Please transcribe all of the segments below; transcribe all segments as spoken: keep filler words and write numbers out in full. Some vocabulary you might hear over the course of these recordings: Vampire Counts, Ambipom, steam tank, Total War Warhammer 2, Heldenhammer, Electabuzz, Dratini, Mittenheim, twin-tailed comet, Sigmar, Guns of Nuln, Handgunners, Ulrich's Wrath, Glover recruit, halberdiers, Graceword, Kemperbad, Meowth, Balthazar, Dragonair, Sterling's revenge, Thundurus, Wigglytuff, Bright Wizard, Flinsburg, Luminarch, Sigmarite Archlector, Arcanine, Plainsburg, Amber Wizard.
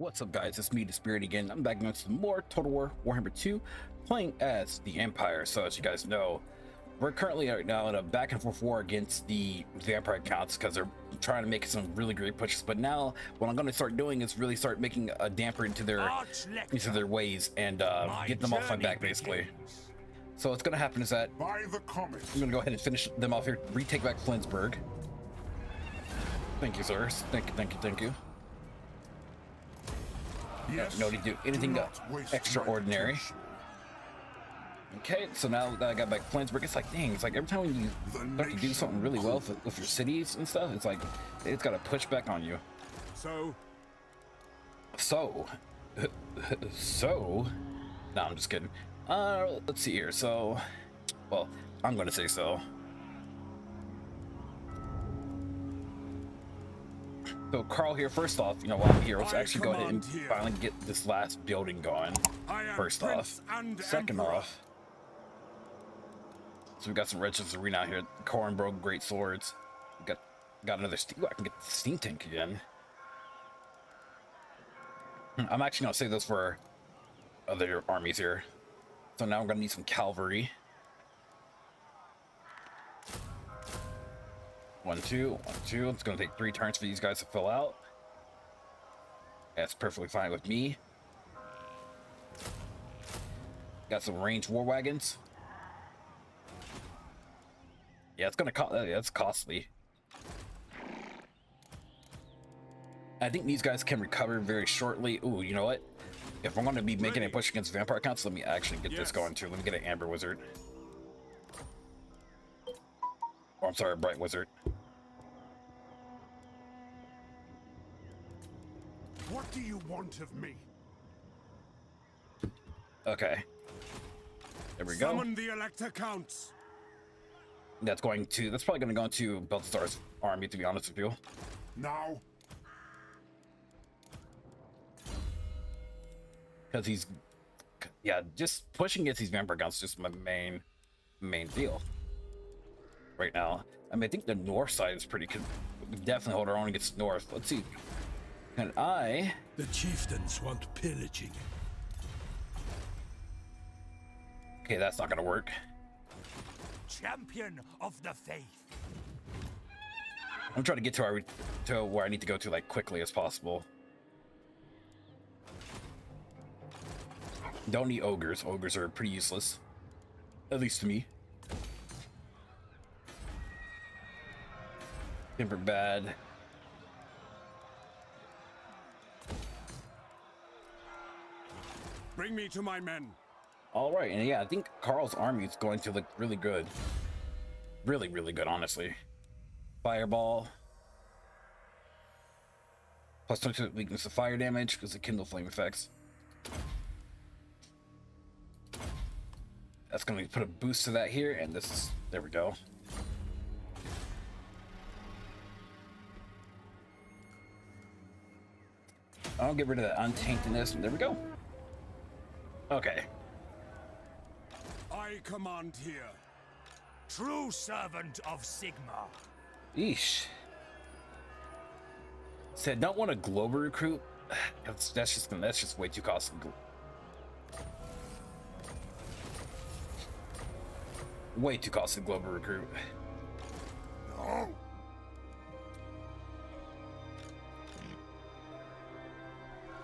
What's up, guys? It's me, the Spirit, again. I'm back next to more Total War Warhammer two, playing as the Empire. So, as you guys know, we're currently right now in a back and forth war against the Vampire Counts because they're trying to make some really great pushes. But now, what I'm going to start doing is really start making a damper into their Archlector. into their ways and uh, get them off my back, basically. Begins. So what's going to happen is that By the comet. I'm going to go ahead and finish them off here, retake back Flinsburg. Thank you, sir. Thank you, thank you, thank you. Yes, no need to do anything do extraordinary. Okay, so now that I got back Plainsburg, it's like, dang, it's like every time when you start to do something really well with, with your cities and stuff, it's like, it's got to push back on you. So, so, so, no, I'm just kidding. Uh, let's see here. So, well, I'm going to say so. So, Carl here, first off, you know, while I'm here, let's actually go ahead and finally get this last building going. First off. Second off. So, we got some Wretched's Arena out here. Corn broke Great Swords. We got, got another steam. I can get the steam tank again. I'm actually going to save this for other armies here. So, now I'm going to need some cavalry. One, two, one, two. It's going to take three turns for these guys to fill out. That's perfectly fine with me. Got some ranged war wagons. Yeah, it's going to cost. That's costly. I think these guys can recover very shortly. Ooh, you know what? If I'm going to be making a push against Vampire Counts, let me actually get yes. this going too. Let me get an Amber Wizard. Oh, I'm sorry, Bright Wizard. What do you want of me? Okay. There we go. Summon the Elector Counts. That's going to. That's probably going to go into Balthazar's army, to be honest with you. Now. Because he's, yeah, just pushing against these Vampire Counts is just my main, main deal. Right now, I mean, I think the north side is pretty good. We definitely hold our own against the north. Let's see. And I, the chieftains want pillaging. Okay, that's not gonna work. Champion of the faith. I'm trying to get to our to where I need to go to like quickly as possible. Don't need ogres. Ogres are pretty useless, at least to me. Super bad. Bring me to my men. All right, and yeah, I think Carl's army is going to look really good. Really, really good, honestly. Fireball. Plus two to weakness to fire damage because of kindle flame effects. That's going to put a boost to that here, and this is, there we go. I'll get rid of that untaintedness, and there we go. Okay. I command here, true servant of Sigmar. Eesh. Said, don't want a Glover recruit. That's, that's just that's just way too costly. Way too costly, Glover recruit. No.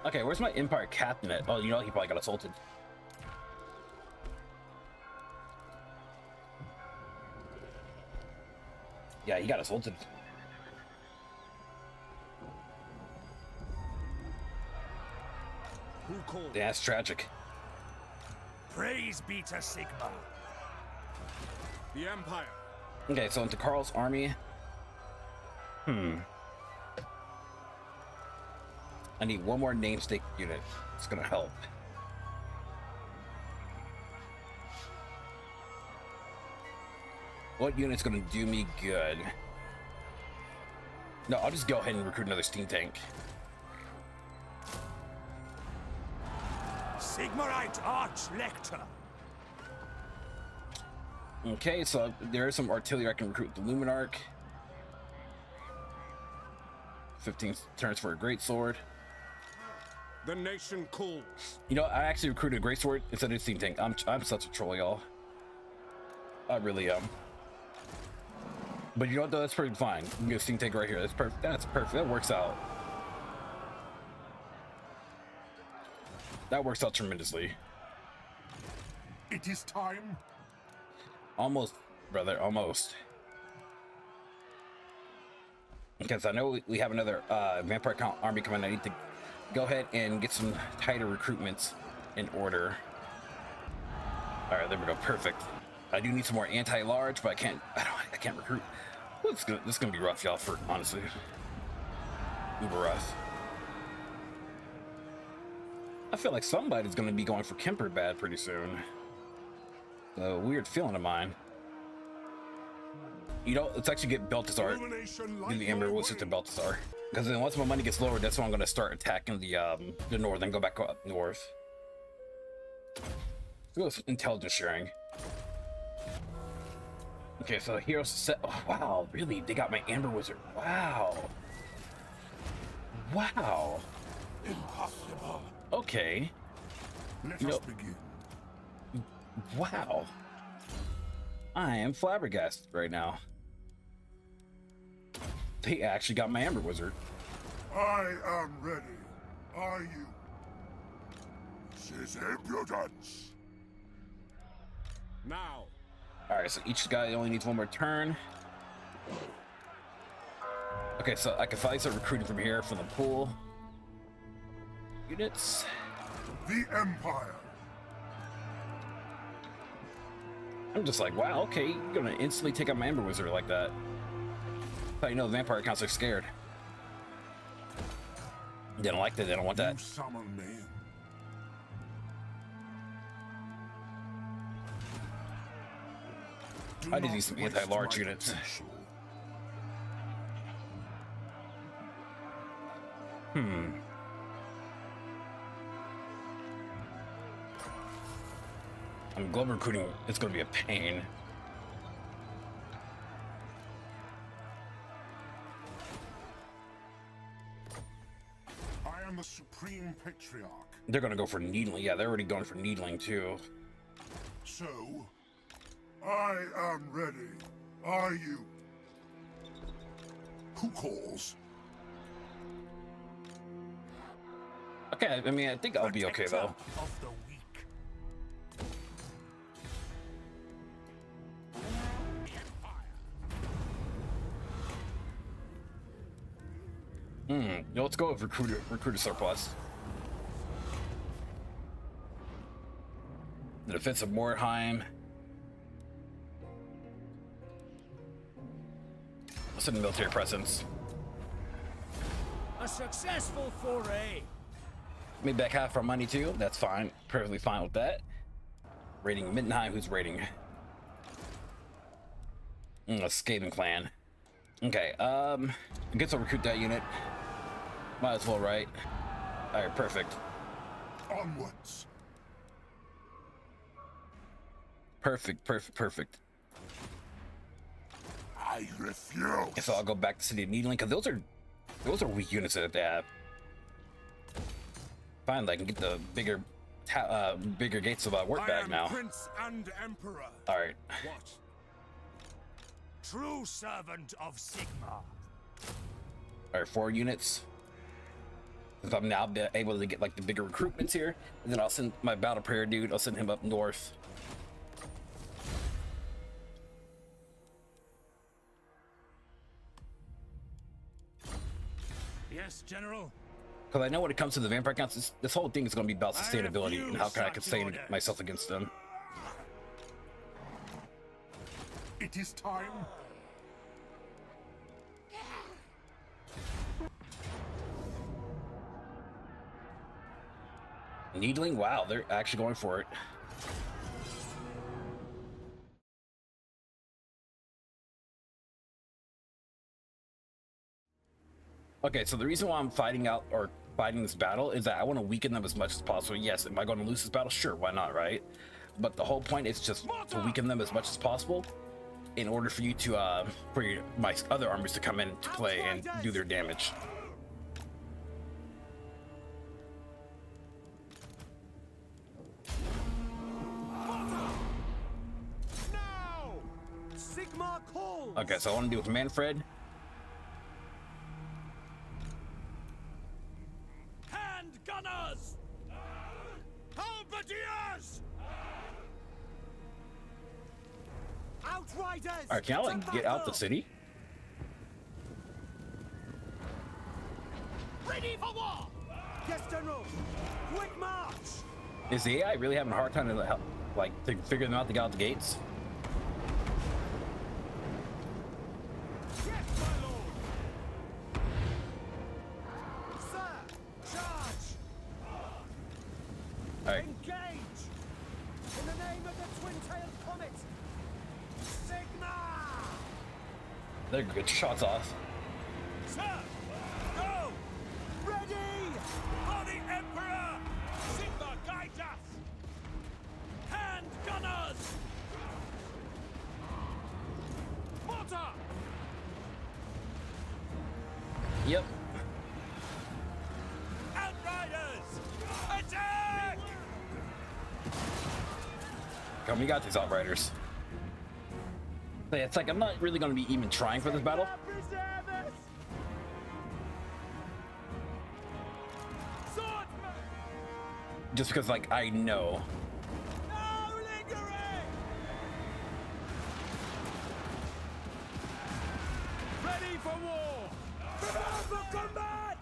Okay, where's my Empire captain at? Oh, you know, he probably got assaulted. Yeah, he got assaulted. Who called? Yeah, that's tragic. Praise be to Sigmar. The Empire. Okay, so into Carl's army. Hmm. I need one more namesake unit. It's gonna help. What unit's gonna do me good? No, I'll just go ahead and recruit another steam tank. Sigmarite Archlector. Okay, so there is some artillery I can recruit the Luminarch. fifteen turns for a great sword. The nation calls. You know, I actually recruited Graceword instead of steam tank. I'm I'm such a troll, y'all. I really am. But you know what though? That's pretty fine. You can get a steam tank right here. That's perfect. That's perfect. That works out. That works out tremendously. It is time. Almost, brother. Almost. Because I know we have another uh, Vampire Count army coming. I need to go ahead and get some tighter recruitments in order. All right, there we go. Perfect. I do need some more anti-large, but I can't. I don't. I can't recruit. Well, it's gonna, this is gonna be rough, y'all. For honestly, uber rough. I feel like somebody's gonna be going for Kemperbad pretty soon. A weird feeling of mine. You know, let's actually get Balthazar. Do the Amber Wizard to Balthazar. Because then once my money gets lower, that's when I'm gonna start attacking the um the north and go back up north. Let's go with intelligence sharing. Okay, so heroes set. Oh, wow, really? They got my Amber Wizard. Wow. Wow. Impossible. Okay. Let you know, us begin. Wow. I am flabbergasted right now. They actually got my Amber Wizard. I am ready. Are you? This is impudence. Now. All right, so each guy only needs one more turn. Okay, so I can finally start recruiting from here from the pool. Units. The Empire. I'm just like, wow, okay, you're gonna instantly take out my Amber Wizard like that. But you know the Vampire Counts are scared. They don't like that, they don't want that. You summon me. Do I did need some anti-large units. Potential. Hmm. I'm Glover recruiting, it's gonna be a pain. I am the Supreme Patriarch. They're gonna go for needling. Yeah, they're already going for needling too. So I am ready. Are you? Who calls? Okay, I mean I think I'll be okay though. Hmm. Yo, let's go with recruiter recruiter surplus. The defense of Mordheim. Let's send military presence. A successful foray. Made back half our money too. That's fine. Perfectly fine with that. Raiding Mittenheim. Who's raiding? Mm, a Skaven clan. Okay. Um. I guess I'll recruit that unit. Might as well, right? All right, perfect. Onwards. Perfect, perfect, perfect. I refuse. So I'll go back to City of Needling because those are those are weak units that they have. Finally, I can get the bigger, uh, bigger gates of uh, work bag now. Prince and Emperor. All right. What? True servant of Sigmar. All right, four units. If I'm now able to get like the bigger recruitments here, and then I'll send my battle prayer dude. I'll send him up north. Yes, General. Because I know when it comes to the Vampire Counts, this, this whole thing is going to be about sustainability and how can I sustain myself against them. It is time. Needling? Wow, they're actually going for it. Okay, so the reason why I'm fighting out or fighting this battle is that I want to weaken them as much as possible. Yes, am I going to lose this battle? Sure, why not, right? But the whole point is just to weaken them as much as possible in order for you to, uh, for your, my other armies to come in to play and do their damage. Okay, so I want to deal with Manfred. Handgunners! Halberdiers! Outriders! Alright, can I like get out the city? Ready for war! Yes, General! Quick march! Is the A I really having a hard time to like to figure them out to get out the gates? They're good shots off. Sir, go! Ready! For the Emperor! Sigmar guides us! Hand gunners! Mortar! Yep. Outriders! Attack! Come, we got these Outriders. It's like I'm not really going to be even trying for this battle. Just because, like, I know. Ready for war! Prepare for combat!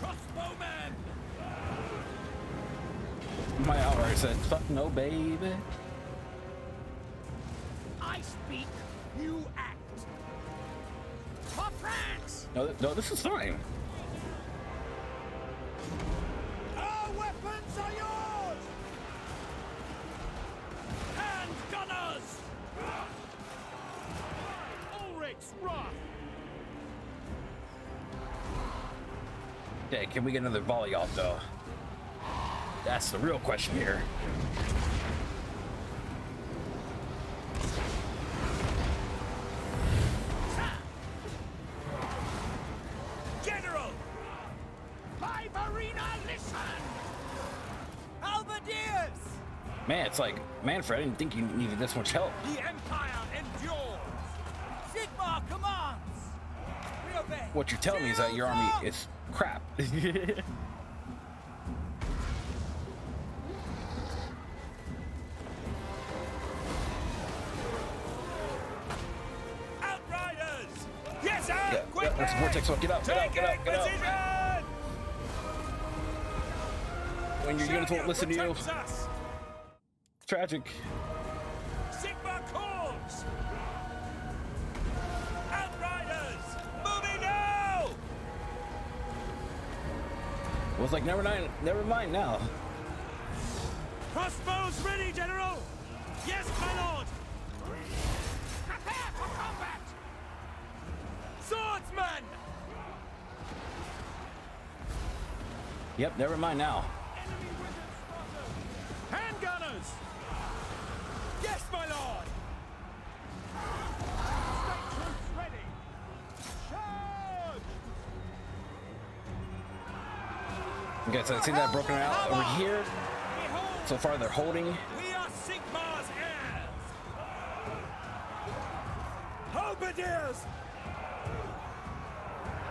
Crossbowmen! My Outriders said, fuck no, baby. I speak, you act. For France! No, no, this is fine. Our weapons are yours! Hand gunners! Ulrich's Wrath! Okay, can we get another volley off, though? That's the real question here. General! Piperina, listen! Halberdiers! Man, it's like, Manfred, I didn't think you needed this much help. The Empire endures! Sigmar commands! We obey. What you're telling me is that your army is crap. Vortex, get up, get up, get up, get up. When your units won't listen to you. Us. Tragic. Sigma calls. Outriders, moving now. Well, it's like never mind, never mind now. Crossbows ready, General. Yes, my lord. Prepare for combat. Swordsman! Yep, never mind now. Enemy wizard spotter! Hand gunners! Yes, my lord! State troops ready! Charge! Okay, so I see that broken out over here. So far they're holding. We are Sigmar's heirs! Halberdiers!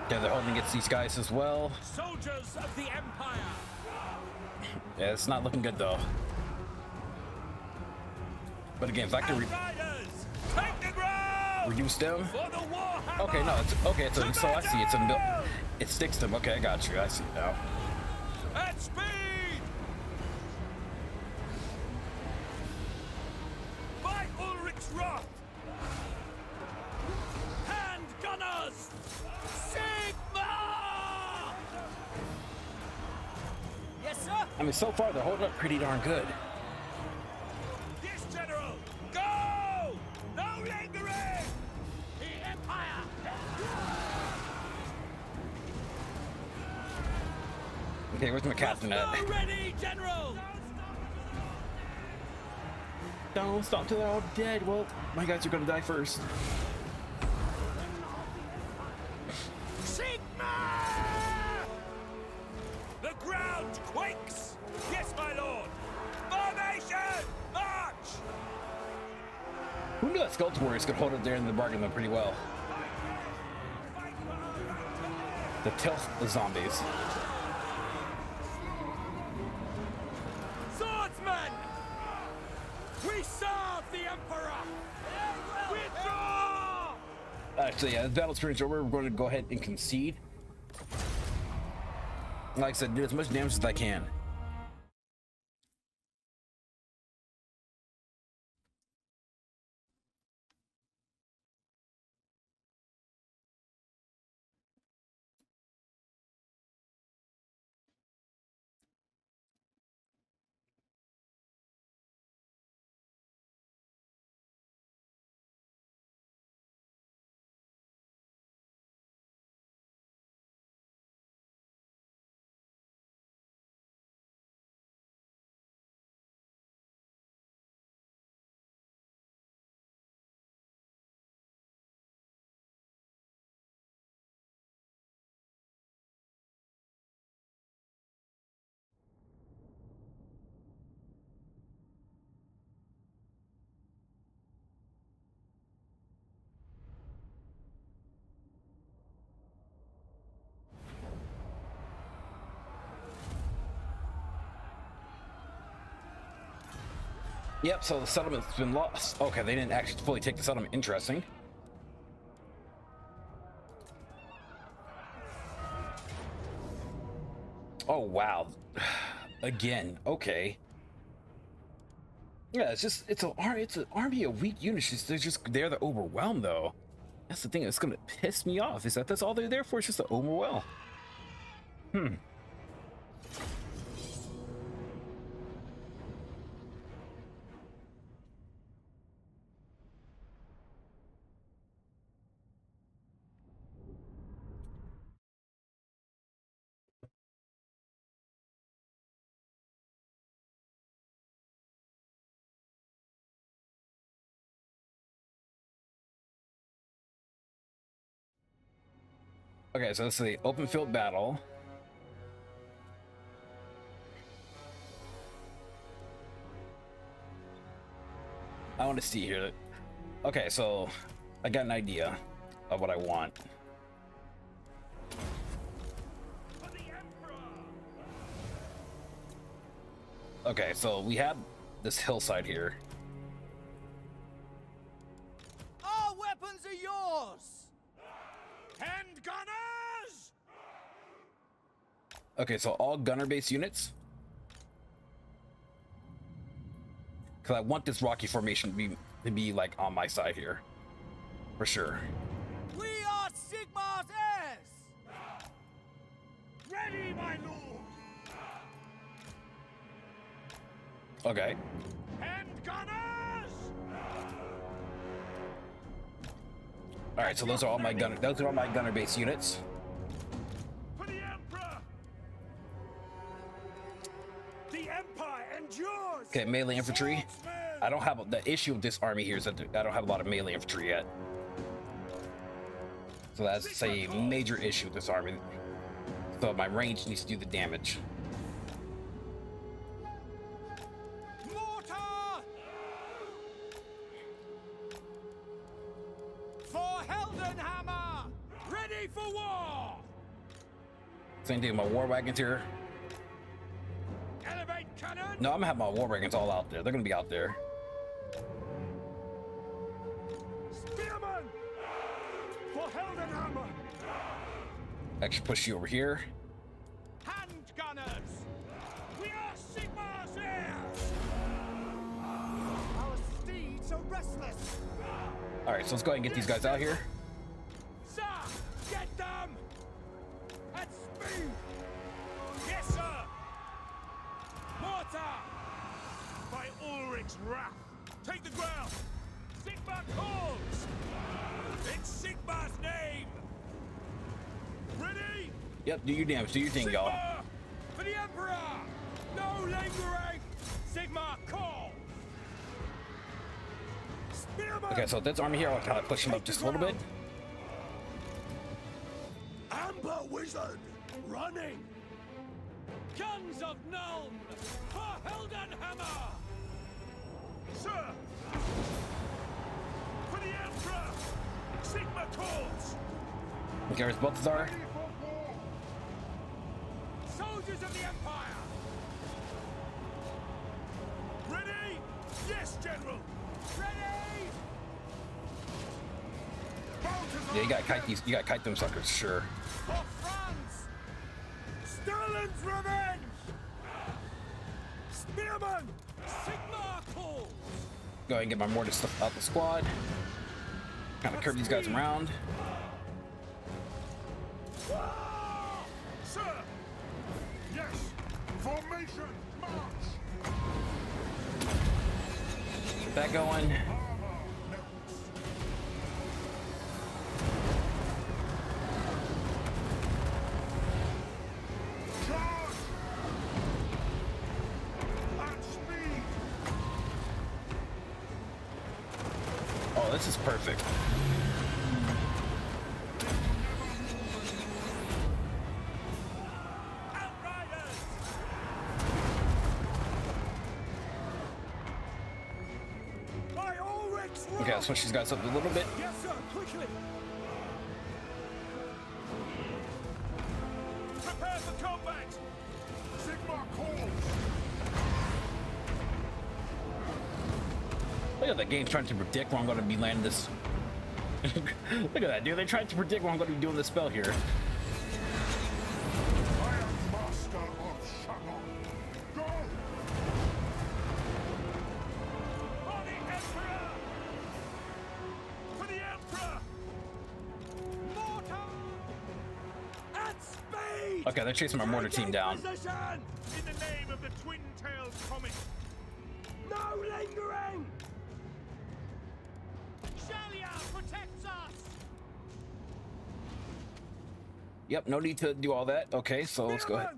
Yeah, they're holding against these guys as well. Soldiers of the Empire. Yeah, it's not looking good though. But again, if I can re take the reduce them. The okay, no, it's okay. It's a, so I see it's a it sticks them. Okay, I got you. I see now. At speed. By Ulrich's Wrath. Hand gunners. Sigma! Yes, sir. I mean, so far they're holding up pretty darn good. Yes, General. Go! No lingering. The Empire. Okay, where's my captain at? Ready, General. Don't stop till they're all dead. Well, my guys are gonna die first. The ground quakes! Yes, my lord! Formation! wonder that Skull Warriors could hold up their end of the bargain though pretty well. The Telth zombies. Swordsmen! We serve the Emperor! Withdraw! Actually, yeah, the battle's pretty much over. We're going to go ahead and concede. Like I said, do as much damage as I can. Yep, so the settlement's been lost. Okay, they didn't actually fully take the settlement. Interesting. Oh, wow. Again, okay. Yeah, it's just, it's, a, it's an army of weak units. They're just there to overwhelm, though. That's the thing that's going to piss me off, is that that's all they're there for, is just to overwhelm. Hmm. Okay, so this is the open field battle. I want to see here. Okay, so I got an idea of what I want. Okay, so we have this hillside here. Our weapons are yours! Handgunners! Okay, so all gunner-based units. Because I want this rocky formation to be, to be like on my side here, for sure. We are Sigmar's heirs. Ready, my lord. Okay. Handgunners! All right, so those are all my gunner. Those are all my gunner-based units. For the Emperor. The Empire endures. Okay, melee infantry. I don't have a, the issue with this army here is that I don't have a lot of melee infantry yet. So that's a major issue with this army. So my range needs to do the damage. Same thing with my war wagons here. Elevate cannon. No, I'm gonna have my war wagons all out there. They're gonna be out there. Spearman for Heldenhammer. Actually, push you over here. Hand gunners. We are Sigmar's heirs. Our steeds are restless. All right, so let's go ahead and get these guys out here. Sir, get them. At speed! Yes, sir! Mortar! By Ulrich's Wrath! Take the ground! Sigmar calls! In Sigmar's name! Ready? Yep, do your damage, do your thing, y'all. For the Emperor! No lingering! Sigmar calls! Spearman! Okay, so this army here, I'll kind of push him up just a little bit. Amber Wizard, running! Guns of Nuln for Heldenhammer! Sir! Okay, where's Balthazar? Soldiers of the Empire! Ready? Yes, General! Ready! Balthazar, yeah, you gotta kite these, you gotta kite them suckers, sure. For France! Sterling's revenge! Spearman! Sigmar calls! Go ahead and get my mortar stuff out the squad. Kind of curve these guys around. Sir! Yes! Formation! March! Get that going. Oh, this is perfect. Switch these guys up a little bit. Yes, sir, quickly. Prepare for combat. Sigmar calls. Look at that game trying to predict where I'm going to be landing this. Look at that, dude. They tried to predict where I'm going to be doing this spell here. Okay, they're chasing my mortar team down. In the name of the twin-tailed comet. No lingering. Shalia protects us. Yep, no need to do all that. Okay, so let's go ahead.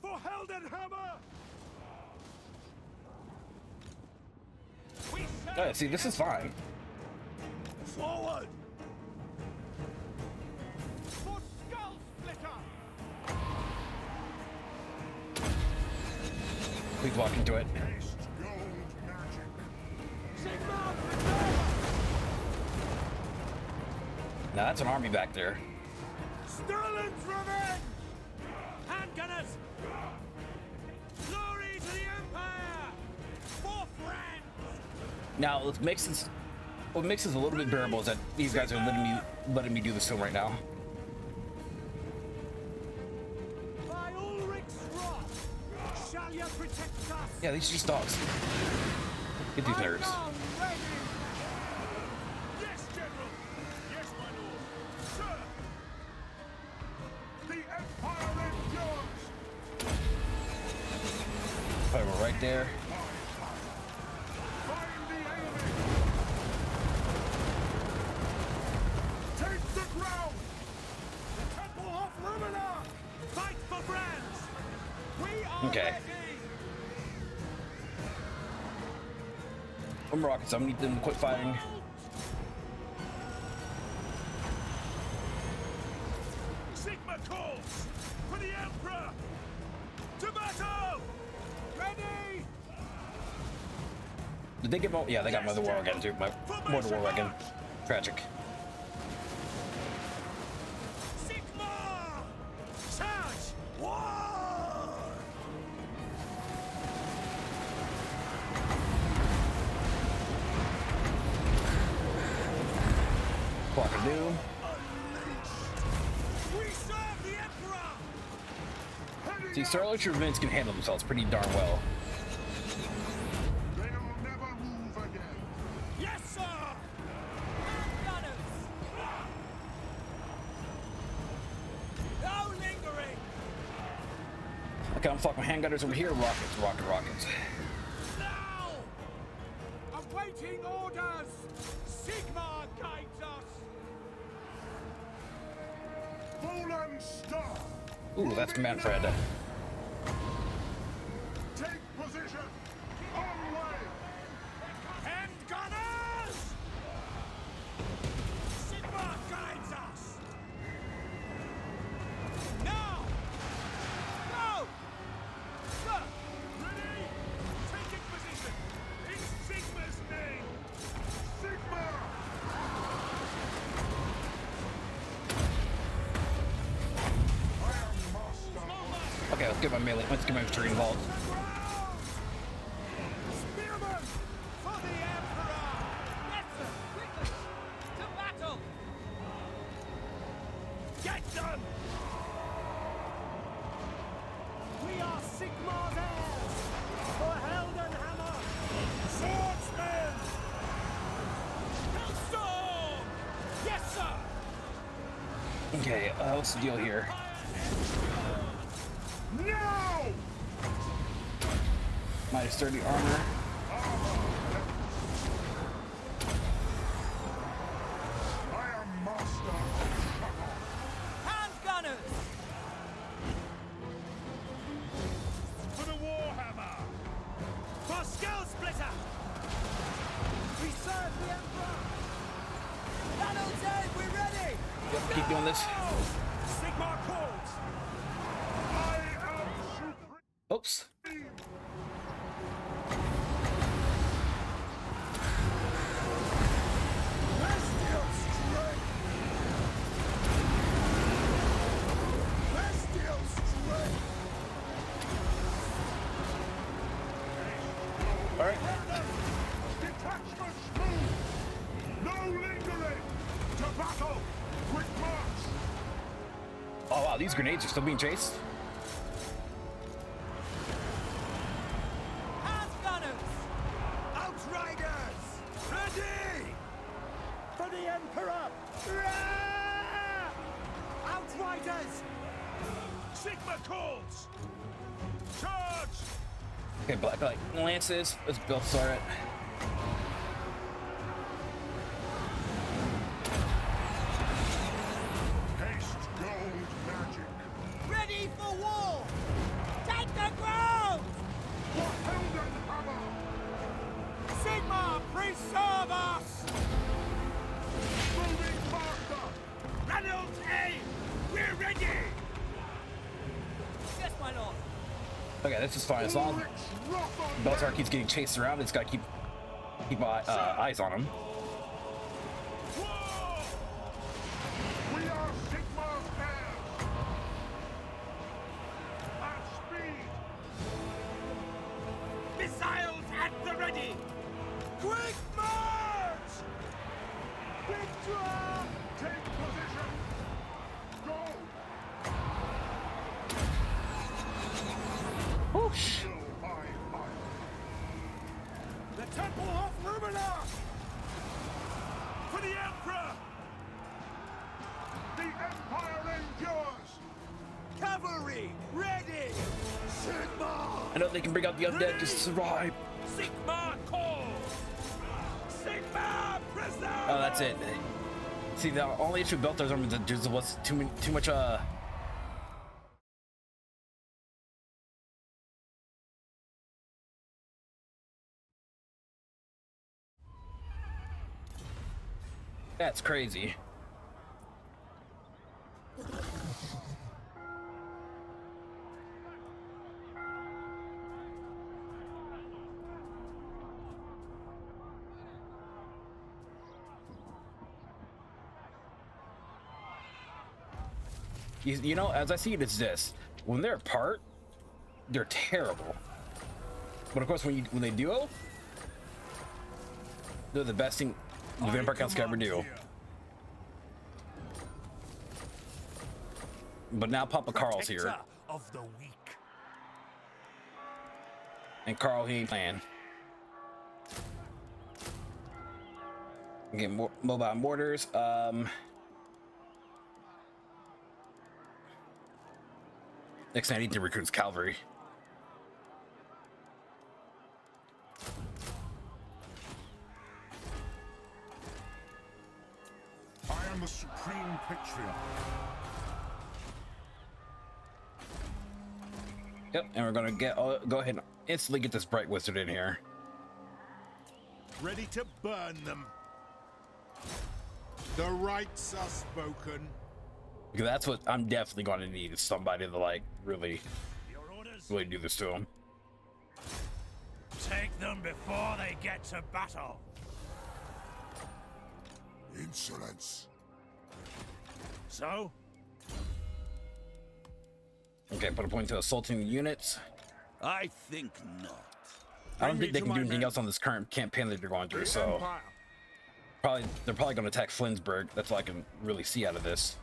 For Heldenhammer. All right, see, this is fine. Forward. We walk into it. Now that's an army back there. Sterling's revenge! Handgunners! Glory to the Empire! For France! Now what makes this what makes this a little bit bearable is that these guys are letting me letting me do this film right now. Yeah, these are just dogs. Get these nerves. Yes, General. Yes, my lord. Sir. The Empire endures. Probably we're right there. Find the enemy. Take the ground. The temple of Luminarch. Fight for brands. We are okay. Ready. I'm rocking, so I need them to quit fighting. Sigma calls for the Emperor to battle. Ready? Did they get more? Yeah, they got Mother War again too. My Mother War again. Tragic. Sigma, charge! War! Fuck do. We serve the Emperor. See, Sterling's revenge can handle themselves pretty darn well. They'll never move again. Yes, sir. Handgunners. No lingering. Okay, I'm fucking handgunners over here. Rockets, rocket, rockets. Now, awaiting orders. Sigmar guides us. Ooh, that's Manfred. Take position. Handgunners! Sigmar guides us. Now! Go! Sir! Ready? Taking position. In Sigma's name. let's get my melee. Let's get my extreme vault. What's the deal here? No! Might have sturdy armor. I am master. Handgunners! For the Warhammer! For Skull Splitter! We serve the Emperor! That'll say we're ready! Yep, keep doing this. Oops. All right. Detachment move. No lingering. To battle. Quick march. Oh wow, these grenades are still being chased. Handgunners! Outriders! Ready! For the Emperor! Rah! Outriders! Sigma calls! Charge! Okay, Black Light Lances. Let's build Sarret. This is fine as long Balthazar keeps getting chased around. It's got to keep keep uh, uh, eyes on him. We are Sigmar's heirs. At speed. Missiles at the ready. Quick march. Victor, take position. Go. Whoosh. The Temple of Luminarch! For the Emperor! The Empire endures! Cavalry, ready! Sigmar! I know they can bring out the undead to survive. Sigmar calls! Sigmar prisoner! Oh, that's it. See, the only issue with Balthazar was was too many, too much uh. That's crazy. You, you know, as I see it, it's this. When they're apart, they're terrible. But of course, when you when they duo, they're the best thing the Vampire Counts can ever do. But now Papa Carl's here. Of the weak. And Carl, he ain't playing. Again, mo mobile mortars. Um, next thing I need to recruit is cavalry. I am the supreme patriarch. Yep, and we're gonna get. Uh, go ahead and instantly get this Bright Wizard in here. Ready to burn them. The rights are spoken. Because that's what I'm definitely gonna need is somebody to like really, really do this to them. Take them before they get to battle. Insolence. So. Okay, put a point to assaulting the units. I think not. I don't think they can do anything else on this current campaign that they're going through, so probably they're probably going to attack Flinsburg. That's all I can really see out of this,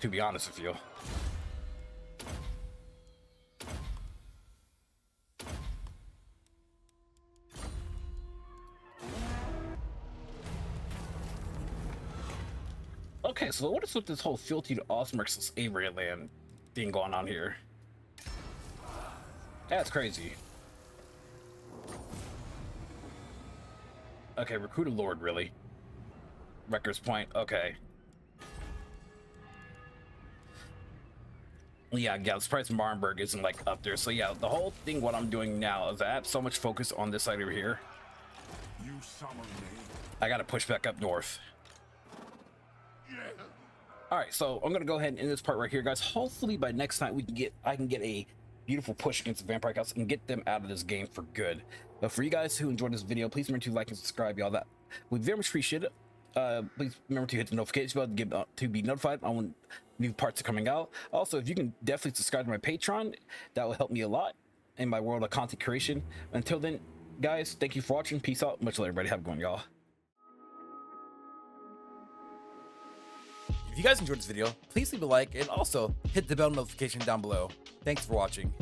to be honest with you. Okay, so what is with this whole fealty to Osmerx slavery land thing going on here? That's crazy. Okay, recruit a lord, really. Wrecker's Point, okay. Yeah, yeah, this price in Barnburg isn't like up there. So yeah, the whole thing what I'm doing now is I have so much focus on this side over here. You summon me. I gotta push back up north. Yeah. Alright, so I'm gonna go ahead and end this part right here, guys. Hopefully by next time we can get I can get a beautiful push against the Vampire Counts and get them out of this game for good. But for you guys who enjoyed this video, please remember to like and subscribe, y'all. That we very much appreciate it. Uh, please remember to hit the notification bell to, get, uh, to be notified on when new parts are coming out. Also, if you can definitely subscribe to my Patreon, that will help me a lot in my world of content creation. Until then, guys, thank you for watching. Peace out. Much love, everybody. Have a good one, y'all. If you guys enjoyed this video, please leave a like and also hit the bell notification down below. Thanks for watching.